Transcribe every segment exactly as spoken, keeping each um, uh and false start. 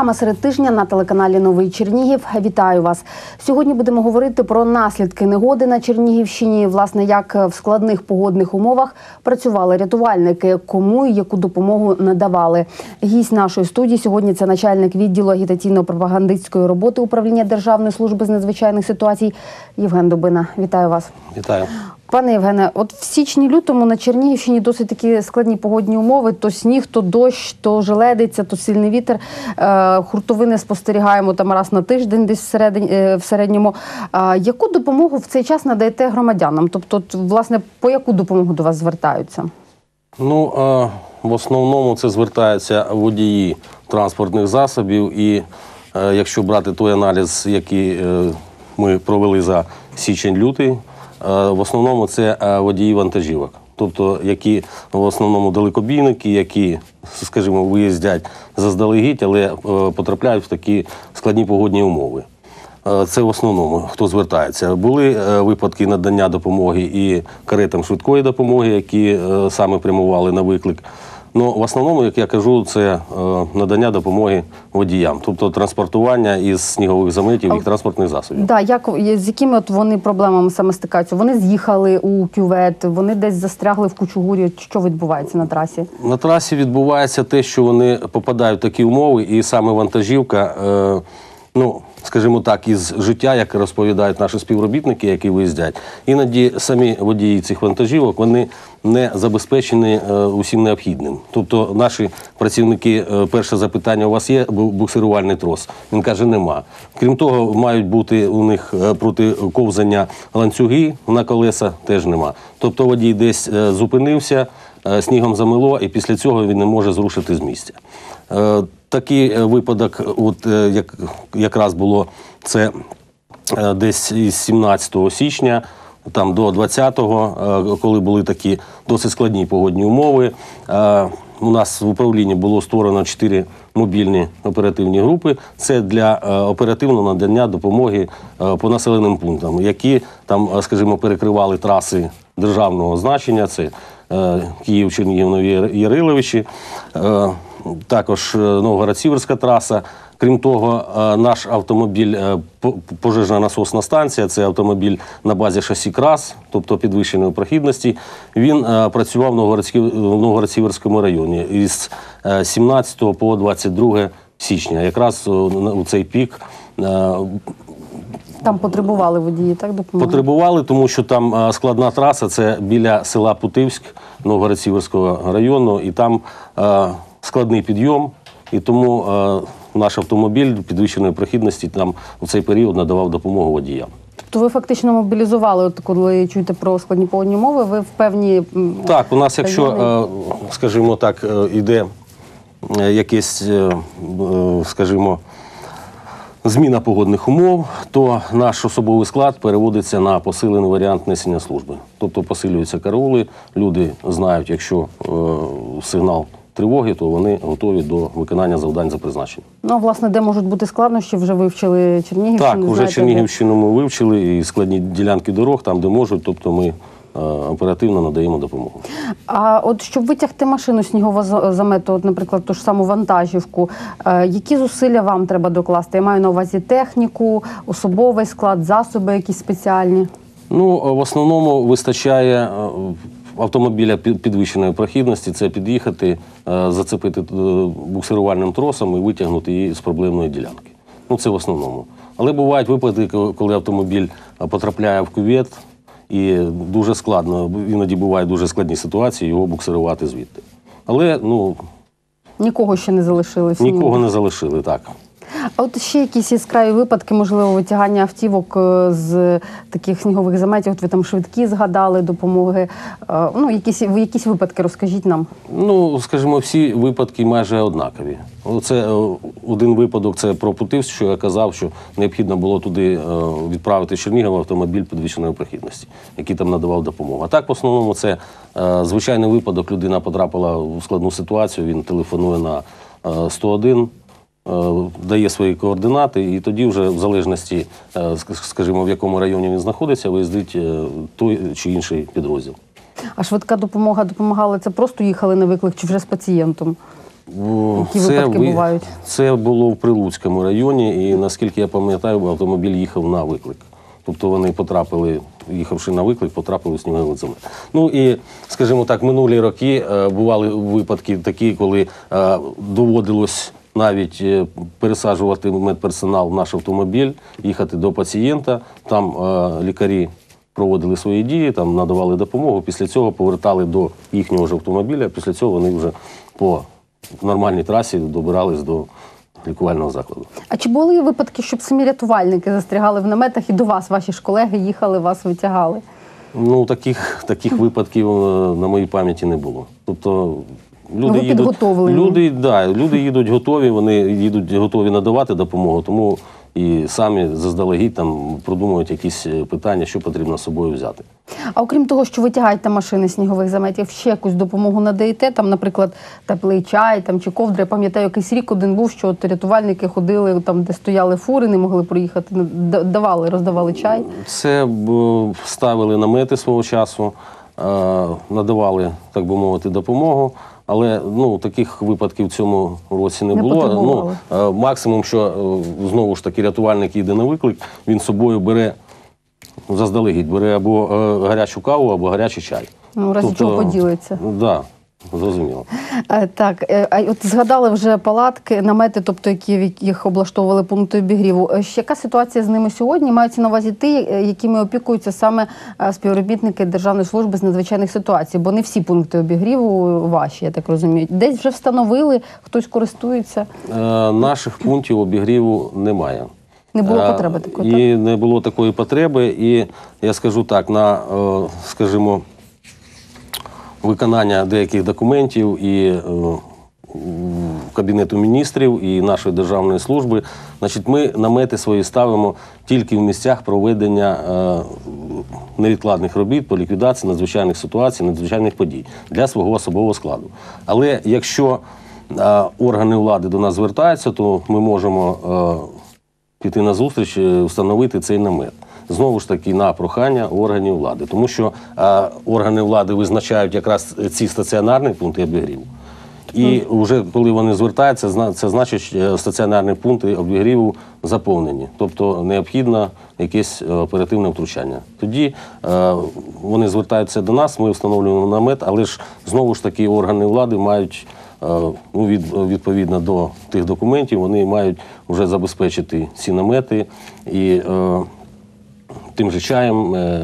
Програма «Серед тижня» на телеканалі Новий Чернігів. Вітаю вас. Сьогодні будемо говорити про наслідки негоди на Чернігівщині, власне, як в складних погодних умовах працювали рятувальники, кому і яку допомогу надавали. Гість нашої студії сьогодні – це начальник відділу агітаційно-пропагандистської роботи управління Державної служби з надзвичайних ситуацій Євген Дубина. Вітаю вас. Вітаю. Пане Євгене, от в січні-лютому на Чернігівщині досить такі складні погодні умови. То сніг, то дощ, то желедиця, то сильний вітер. Хуртовини спостерігаємо там раз на тиждень десь в середньому. Яку допомогу в цей час надаєте громадянам? Тобто, власне, по яку допомогу до вас звертаються? Ну, в основному це звертаються водії транспортних засобів. І якщо брати той аналіз, який ми провели за січень-лютий, в основному це водії вантажівок, тобто які в основному далекобійники, які, скажімо, виїздять заздалегідь, але потрапляють в такі складні погодні умови. Це в основному, хто звертається. Були випадки надання допомоги і каретам швидкої допомоги, які саме прямували на виклик. Ну, в основному, як я кажу, це надання допомоги водіям, тобто транспортування із снігових заметів і транспортних засобів. Так, як, з якими от вони проблемами саме стикаються? Вони з'їхали у кювет, вони десь застрягли в кучугурі. Що відбувається на трасі? На трасі відбувається те, що вони попадають в такі умови, і саме вантажівка, е, ну, скажімо так, із життя, як розповідають наші співробітники, які виїздять. Іноді самі водії цих вантажівок, вони не забезпечені усім необхідним. Тобто наші працівники, перше запитання, у вас є буксирувальний трос? Він каже, нема. Крім того, мають бути у них проти ковзання ланцюги на колеса, теж нема. Тобто водій десь зупинився, снігом замило, і після цього він не може зрушити з місця. Такий випадок, от, як, якраз було це десь із сімнадцятого січня там, до двадцятого, коли були такі досить складні погодні умови. У нас в управлінні було створено чотири мобільні оперативні групи. Це для оперативного надання допомоги по населеним пунктам, які там, скажімо, перекривали траси державного значення. Це Київ-Чернігів-Нові Яриловичі, також Новгород-Сіверська траса. Крім того, наш автомобіль, пожежна насосна станція, це автомобіль на базі шасі КрАЗ, тобто підвищеної прохідності, він працював в Новгород-Сіверському районі із сімнадцятого по двадцять друге січня. Якраз у цей пік там потребували водії, так, допомоги? Потребували, тому що там складна траса, це біля села Путивськ Новгород-Сіверського району, і там складний підйом, і тому наш автомобіль підвищеної прохідності там у цей період надавав допомогу водіям. Тобто ви фактично мобілізували, от коли чуєте про складні погодні умови, ви в певні… Так, у нас якщо, скажімо так, йде якесь, скажімо, зміна погодних умов, то наш особовий склад переводиться на посилений варіант несення служби. Тобто посилюються караули, люди знають, якщо сигнал тривоги, то вони готові до виконання завдань за призначенням. Ну, власне, де можуть бути складнощі, вже вивчили Чернігівщину? Так, вже Чернігівщину ми вивчили, і складні ділянки дорог, там, де можуть, тобто ми оперативно надаємо допомогу. А от щоб витягти машину снігового замету, от, наприклад, ту ж саму вантажівку, які зусилля вам треба докласти? Я маю на увазі техніку, особовий склад, засоби якісь спеціальні? Ну, в основному вистачає автомобіля підвищеної прохідності, це під'їхати, зацепити буксирувальним тросом і витягнути її з проблемної ділянки. Ну, це в основному. Але бувають випадки, коли автомобіль потрапляє в кювет, і дуже складно, іноді бувають дуже складні ситуації, його буксирувати звідти. Але, ну… Нікого ще не залишили. Нікого не залишили, так. А от ще якісь яскраві випадки, можливо, витягання автівок з таких снігових заметів, от ви там швидкі згадали, допомоги, ну, якісь, якісь випадки розкажіть нам. Ну, скажімо, всі випадки майже однакові. Це один випадок, це про Путивськ, що я казав, що необхідно було туди відправити з Чернігова автомобіль підвищеної прохідності, який там надавав допомогу. А так, в основному, це звичайний випадок, людина потрапила у складну ситуацію, він телефонує на сто один, дає свої координати, і тоді вже в залежності, скажімо, в якому районі він знаходиться, виїздить той чи інший підрозділ. А швидка допомога допомагала, це просто їхали на виклик чи вже з пацієнтом? Які це, випадки бувають? Це було в Прилуцькому районі, і, наскільки я пам'ятаю, автомобіль їхав на виклик. Тобто вони потрапили, їхавши на виклик, потрапили у снігоходами. Ну і, скажімо так, минулі роки бували випадки такі, коли доводилось навіть пересаджувати медперсонал в наш автомобіль, їхати до пацієнта, там лікарі проводили свої дії, там надавали допомогу, після цього повертали до їхнього ж автомобіля, після цього вони вже по нормальній трасі добирались до лікувального закладу. А чи були випадки, щоб самі рятувальники застрягали в наметах і до вас, ваші ж колеги, їхали, вас витягали? Ну, таких, таких випадків на моїй пам'яті не було. Тобто, люди, ну, їдуть, люди, да, люди їдуть готові, вони їдуть готові надавати допомогу, тому і самі заздалегідь там продумують якісь питання, що потрібно з собою взяти. А окрім того, що витягають там машини снігових заметів, ще якусь допомогу надаєте? Там, наприклад, теплий чай там, чи ковдри. Я пам'ятаю, якийсь рік один був, що от рятувальники ходили, там, де стояли фури, не могли проїхати, давали, роздавали чай. Це ставили намети свого часу, надавали, так би мовити, допомогу. Але, ну, таких випадків в цьому році не, не було. Ну, максимум, що, знову ж таки, рятувальник йде на виклик, він з собою бере, заздалегідь, бере або гарячу каву, або гарячий чай. Ну, в разі тобто, чого поділиться. Да. Зрозуміло. Так, от згадали вже палатки, намети, тобто які їх облаштовували пункти обігріву. Яка ситуація з ними сьогодні? Маються на увазі ті, якими опікуються саме співробітники Державної служби з надзвичайних ситуацій, бо не всі пункти обігріву ваші, я так розумію. Десь вже встановили, хтось користується? Е, наших пунктів обігріву немає. Не було потреби такої? І не було такої потреби, і я скажу так, на, скажімо, виконання деяких документів і е, Кабінету міністрів, і нашої державної служби. Значить, ми намети свої ставимо тільки в місцях проведення е, невідкладних робіт по ліквідації надзвичайних ситуацій, надзвичайних подій для свого особового складу. Але якщо е, органи влади до нас звертаються, то ми можемо е, піти на зустріч, встановити цей намет. Знову ж таки, на прохання органів влади. Тому що е, органи влади визначають якраз ці стаціонарні пункти обігріву. І вже коли вони звертаються, це значить, що стаціонарні пункти обігріву заповнені. Тобто необхідно якесь оперативне втручання. Тоді е, вони звертаються до нас, ми встановлюємо намет, але ж знову ж таки органи влади мають, е, ну, від, відповідно до тих документів, вони мають вже забезпечити ці намети і е, тим же чаєм е,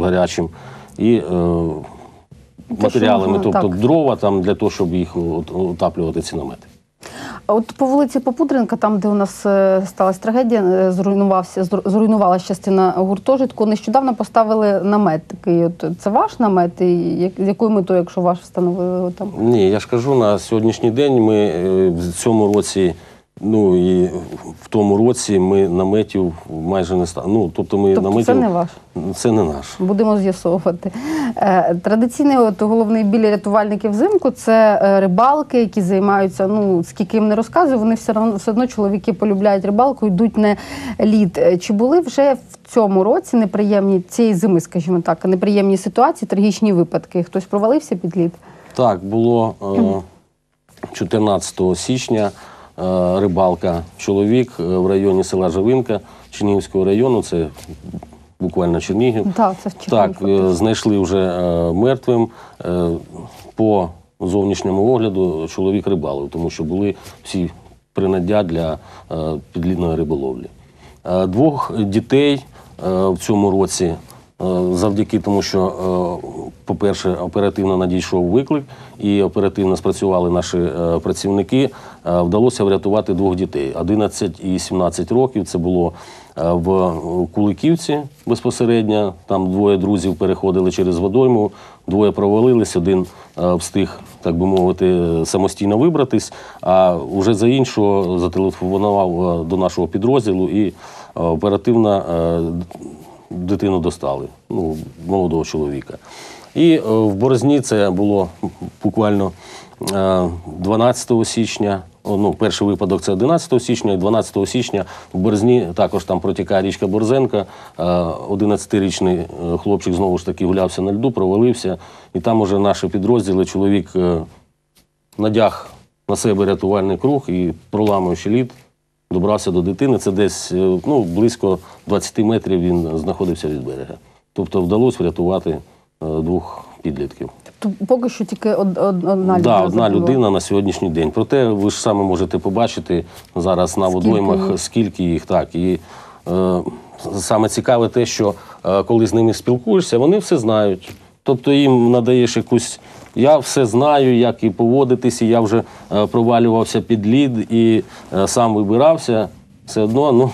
гарячим і е, матеріалами, можна, тобто так. дрова там, для того, щоб їх отаплювати ці намети. От по вулиці Попудренка, там, де у нас сталася трагедія, зруйнувався, зруйнувалася частина гуртожитку, нещодавно поставили намет такий. От, це ваш намет? І якою метою, якщо ваш, встановили його там? Ні, я ж кажу, на сьогоднішній день ми в цьому році, ну і в тому році ми наметів майже не стало. Ну, тобто ми тобто наметів... це не ваш? Це не наш. Будемо з'ясовувати. Традиційний от, головний біль рятувальників взимку – це рибалки, які займаються, ну, скільки їм не розказую, вони все одно, все одно чоловіки полюбляють рибалку, йдуть на лід. Чи були вже в цьому році неприємні, цієї зими, скажімо так, неприємні ситуації, трагічні випадки? Хтось провалився під лід? Так, було чотирнадцятого січня. Рибалка, чоловік в районі села Жовинка Чернігівського району, це буквально Чернігів. Да, це Чернігів. Так, знайшли вже мертвим. По зовнішньому огляду чоловік рибалив, тому що були всі принаддя для підлідної риболовлі. Двох дітей в цьому році, завдяки тому, що, по-перше, оперативно надійшов виклик і оперативно спрацювали наші працівники, вдалося врятувати двох дітей. одинадцять і сімнадцять років, це було в Куликівці безпосередньо, там двоє друзів переходили через водойму, двоє провалились, один встиг, так би мовити, самостійно вибратись, а вже за іншого зателефонував до нашого підрозділу і оперативно дитину достали, ну, молодого чоловіка. І е, в Борзні це було буквально е, дванадцятого січня, о, ну, перший випадок це одинадцятого січня, і дванадцятого січня в Борзні також там протікає річка Борзенка, е, одинадцятирічний хлопчик знову ж таки гулявся на льду, провалився, і там уже наші підрозділи, чоловік е, надяг на себе рятувальний круг і, проламуючи лід, добрався до дитини. Це десь ну, близько двадцяти метрів він знаходився від берега. Тобто вдалося врятувати двох підлітків. Тобто поки що тільки одна людина? Так, одна людина на сьогоднішній день. Проте ви ж саме можете побачити зараз на водоймах, скільки їх. Так. І е, саме цікаве те, що е, коли з ними спілкуєшся, вони все знають. Тобто їм надаєш якусь... Я все знаю, як і поводитися, я вже е, провалювався під лід і е, сам вибирався. Все одно, ну...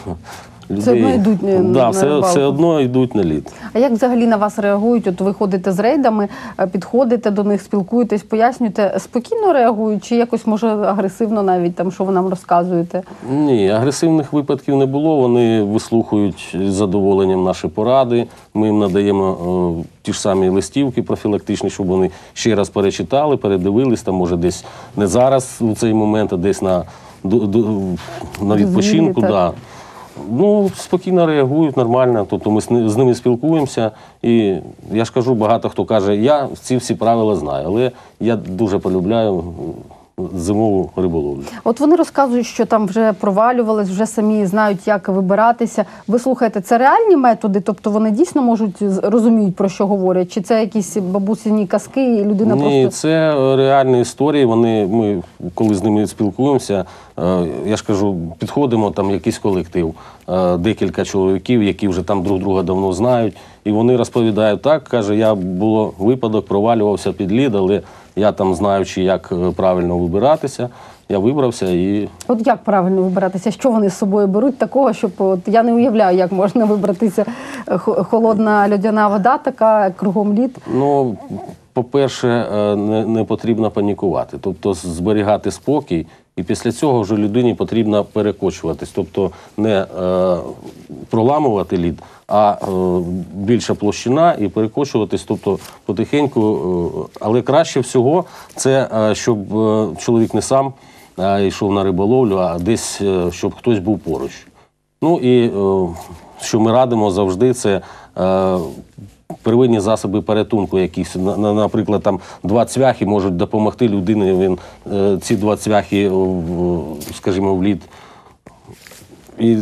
Людей. Все одно йдуть на, да, на все, все одно йдуть на лід. А як взагалі на вас реагують? От ви ходите з рейдами, підходите до них, спілкуєтесь, пояснюєте, спокійно реагують чи якось, може, агресивно навіть, там, що ви нам розказуєте? Ні, агресивних випадків не було. Вони вислухають з задоволенням наші поради. Ми їм надаємо о, ті ж самі листівки профілактичні, щоб вони ще раз перечитали, передивились, там, може, десь не зараз у цей момент, а десь на, до, до, на відпочинку. Звільні, да. Ну, спокійно реагують, нормально, тобто ми з ними спілкуємося, і я ж кажу, багато хто каже, я ці всі правила знаю, але я дуже полюбляю зимову риболовлю. От вони розказують, що там вже провалювались, вже самі знають, як вибиратися. Ви слухаєте, це реальні методи? Тобто вони дійсно можуть, розуміють, про що говорять? Чи це якісь бабусині казки і людина Ні, просто… Ні, це реальні історії. Вони, ми, коли з ними спілкуємося, я ж кажу, підходимо, там якийсь колектив, декілька чоловіків, які вже там друг друга давно знають, і вони розповідають так, каже, я було випадок, провалювався під лід, але я там, знаючи, як правильно вибиратися, я вибрався і… От як правильно вибиратися? Що вони з собою беруть такого, щоб… От, я не уявляю, як можна вибратися. Холодна льодяна вода така, кругом лід. Ну, по-перше, не, не потрібно панікувати. Тобто зберігати спокій. І після цього вже людині потрібно перекочуватись. Тобто не е, проламувати лід, а е, більша площина і перекочуватись, тобто потихеньку. Е, але краще всього це, е, щоб е, чоловік не сам е, йшов на риболовлю, а десь, е, щоб хтось був поруч. Ну і е, що ми радимо завжди, це е, первинні засоби порятунку якісь. Наприклад, там два цвяхи можуть допомогти людині. Він, ці два цвяхи, скажімо, в лід. І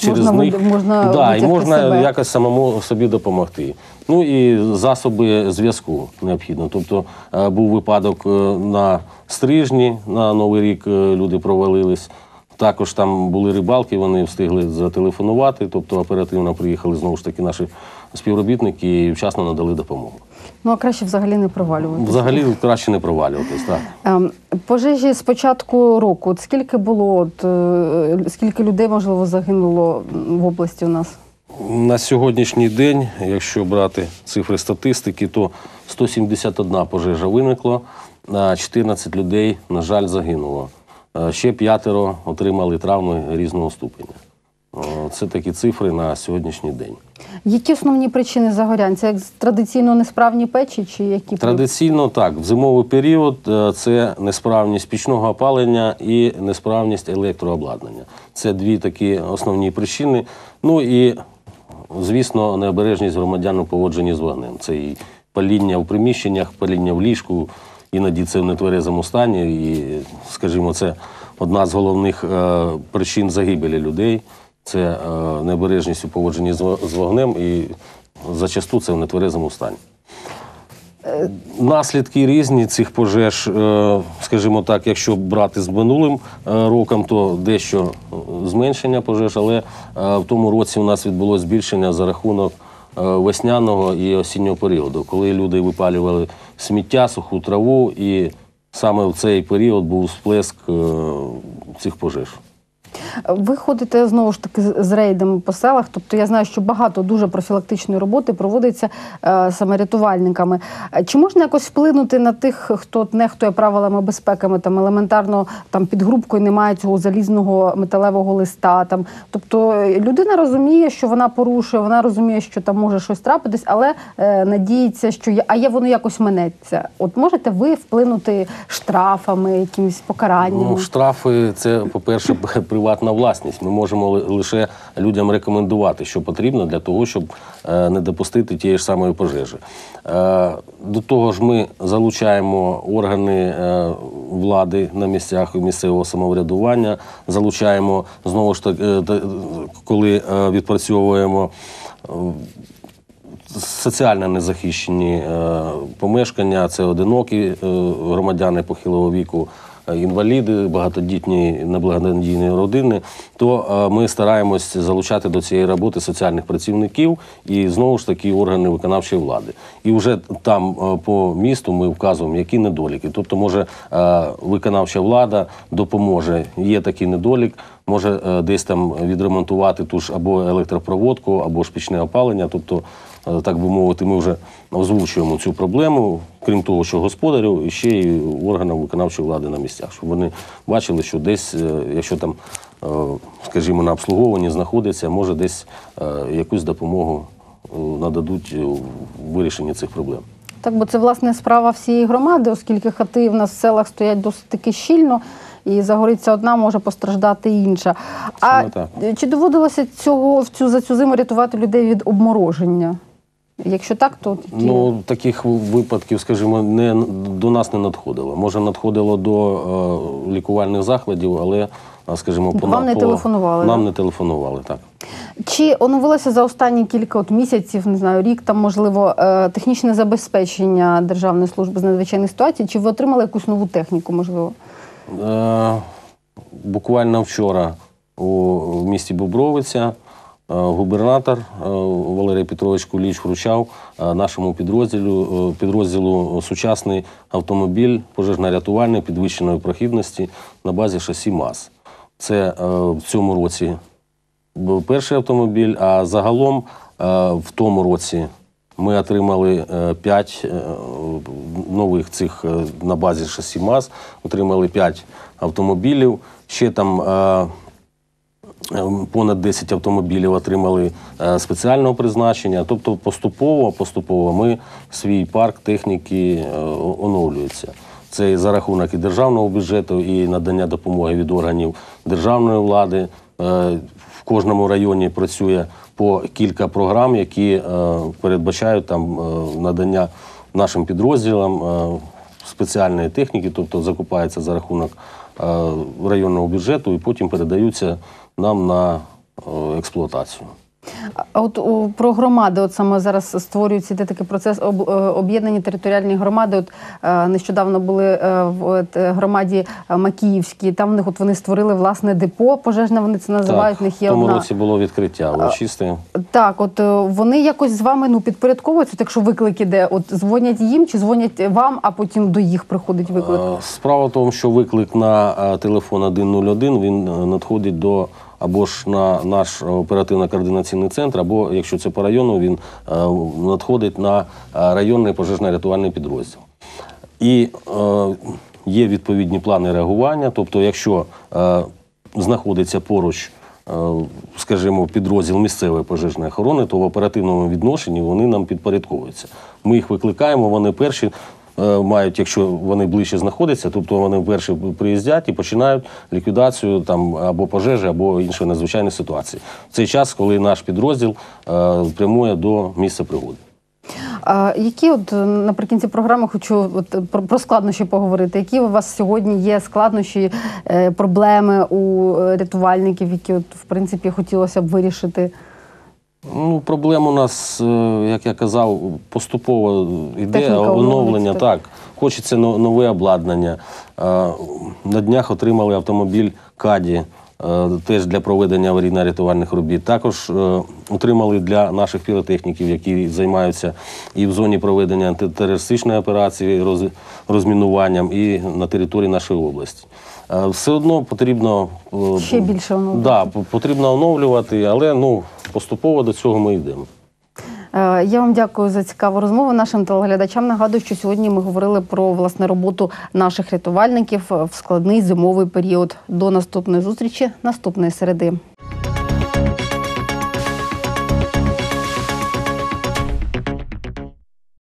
через можна, них можна, да, і можна себе. Якось самому собі допомогти. Ну і засоби зв'язку необхідно. Тобто був випадок на Стрижні, на Новий рік люди провалились. Також там були рибалки, вони встигли зателефонувати, тобто оперативно приїхали знову ж таки наші співробітники і вчасно надали допомогу. Ну, а краще взагалі не провалюватись. Взагалі краще не провалюватись, так. Пожежі з початку року. От скільки було, от, скільки людей, можливо, загинуло в області у нас? На сьогоднішній день, якщо брати цифри статистики, то сто сімдесят одна пожежа виникло, чотирнадцять людей, на жаль, загинуло. Ще п'ятеро отримали травми різного ступеня. Це такі цифри на сьогоднішній день. Які основні причини загорянь? Це як традиційно несправні печі? Чи які? Традиційно так. В зимовий період це несправність пічного опалення і несправність електрообладнання. Це дві такі основні причини. Ну і, звісно, необережність громадян у поводженні з вогнем. Це і паління в приміщеннях, паління в ліжку. Іноді це в нетверезому стані, і, скажімо, це одна з головних е, причин загибелі людей. Це е, необережність у поводженні з, з вогнем, і зачасту це в нетверезому стані. Наслідки різні цих пожеж, е, скажімо так, якщо брати з минулим е, роком, то дещо зменшення пожеж, але е, в тому році у нас відбулося збільшення за рахунок весняного і осіннього періоду, коли люди випалювали сміття, суху траву, і саме в цей період був сплеск цих пожеж. Ви ходите, знову ж таки, з рейдами по селах, тобто я знаю, що багато дуже профілактичної роботи проводиться е, саме рятувальниками. Чи можна якось вплинути на тих, хто нехтує правилами безпеки, там, елементарно там, під грубкою немає цього залізного металевого листа? Там. Тобто людина розуміє, що вона порушує, вона розуміє, що там може щось трапитись, але е, надіється, що є, а є воно якось минеться. От можете ви вплинути штрафами, якимось покаранням? Ну, штрафи – це, по-перше, приватні приватна власність. Ми можемо лише людям рекомендувати, що потрібно для того, щоб не допустити тієї ж самої пожежі. До того ж, ми залучаємо органи влади на місцях і місцевого самоврядування, залучаємо, знову ж таки, коли відпрацьовуємо соціально незахищені помешкання, це одинокі громадяни похилого віку, інваліди, багатодітні, неблагодійні родини, то ми стараємось залучати до цієї роботи соціальних працівників і, знову ж таки, органи виконавчої влади. І вже там по місту ми вказуємо, які недоліки. Тобто, може, виконавча влада допоможе, є такий недолік, може десь там відремонтувати ту ж або електропроводку, або ж пічне опалення. Тобто, так би мовити, ми вже озвучуємо цю проблему, крім того, що господарю, і ще й органам виконавчої влади на місцях, щоб вони бачили, що десь, якщо там, скажімо, на обслуговуванні знаходиться, може десь якусь допомогу нададуть у вирішенні цих проблем. Так, бо це, власне, справа всієї громади, оскільки хати в нас в селах стоять досить таки щільно, і загориться одна, може постраждати інша. А чи доводилося цього, за цю зиму рятувати людей від обмороження? Якщо так, то... Ну, таких випадків, скажімо, не, до нас не надходило. Може, надходило до е, лікувальних закладів, але, скажімо, по, Вам не по, телефонували, нам так? не телефонували, так. Чи оновилося за останні кілька от місяців, не знаю, рік, там, можливо, е, технічне забезпечення Державної служби з надзвичайних ситуацій? Чи ви отримали якусь нову техніку, можливо? Е, буквально вчора у місті Бобровиця губернатор Валерій Петрович Кулич вручав нашому підрозділу, підрозділу сучасний автомобіль пожежно-рятувальної підвищеної прохідності на базі шасі МАЗ. Це в цьому році був перший автомобіль, а загалом в тому році ми отримали п'ять нових цих на базі шасі МАЗ, отримали п'ять автомобілів, ще там понад десять автомобілів отримали спеціального призначення. Тобто поступово, поступово ми свій парк техніки оновлюється. Це за рахунок і державного бюджету, і надання допомоги від органів державної влади. В кожному районі працює по кілька програм, які передбачають там надання нашим підрозділам спеціальної техніки, тобто закупається за рахунок районного бюджету і потім передаються нам на експлуатацію. А от у, про громади, от саме зараз створюється іде такий процес об, об'єднані територіальні громади. От е, нещодавно були е, в от, громаді Макіївські, там в них от вони створили власне депо пожежне, вони це називають. Так, в них є в тому одна... році було відкриття урочисте. Так, от вони якось з вами ну підпорядковуються, так що виклик іде, от дзвонять їм чи дзвонять вам, а потім до їх приходить виклик? Справа в тому, що виклик на телефон сто один, він надходить до або ж на наш оперативно-координаційний центр, або, якщо це по району, він надходить на районний пожежно-рятувальний підрозділ. І е, є відповідні плани реагування, тобто якщо е, знаходиться поруч, е, скажімо, підрозділ місцевої пожежної охорони, то в оперативному відношенні вони нам підпорядковуються. Ми їх викликаємо, вони перші мають, якщо вони ближче знаходяться, тобто вони вперше приїздять і починають ліквідацію там, або пожежі, або іншої надзвичайної ситуації. В цей час, коли наш підрозділ е, прямує до місця пригоди. А які от наприкінці програми хочу от, про, про складнощі поговорити. Які у вас сьогодні є складнощі, е, проблеми у рятувальників, які от, в принципі хотілося б вирішити? Ну, проблем у нас, як я казав, поступово йде оновлення. Так, хочеться нове обладнання. На днях отримали автомобіль «Каді», теж для проведення аварійно-рятувальних робіт. Також отримали для наших піротехніків, які займаються і в зоні проведення антитерористичної операції, розмінуванням, і на території нашої області. Все одно потрібно... Ще більше оновлювати. Да, потрібно оновлювати, але, ну, поступово до цього ми йдемо. Я вам дякую за цікаву розмову. Нашим телеглядачам нагадую, що сьогодні ми говорили про, власне, роботу наших рятувальників в складний зимовий період. До наступної зустрічі, наступної середи.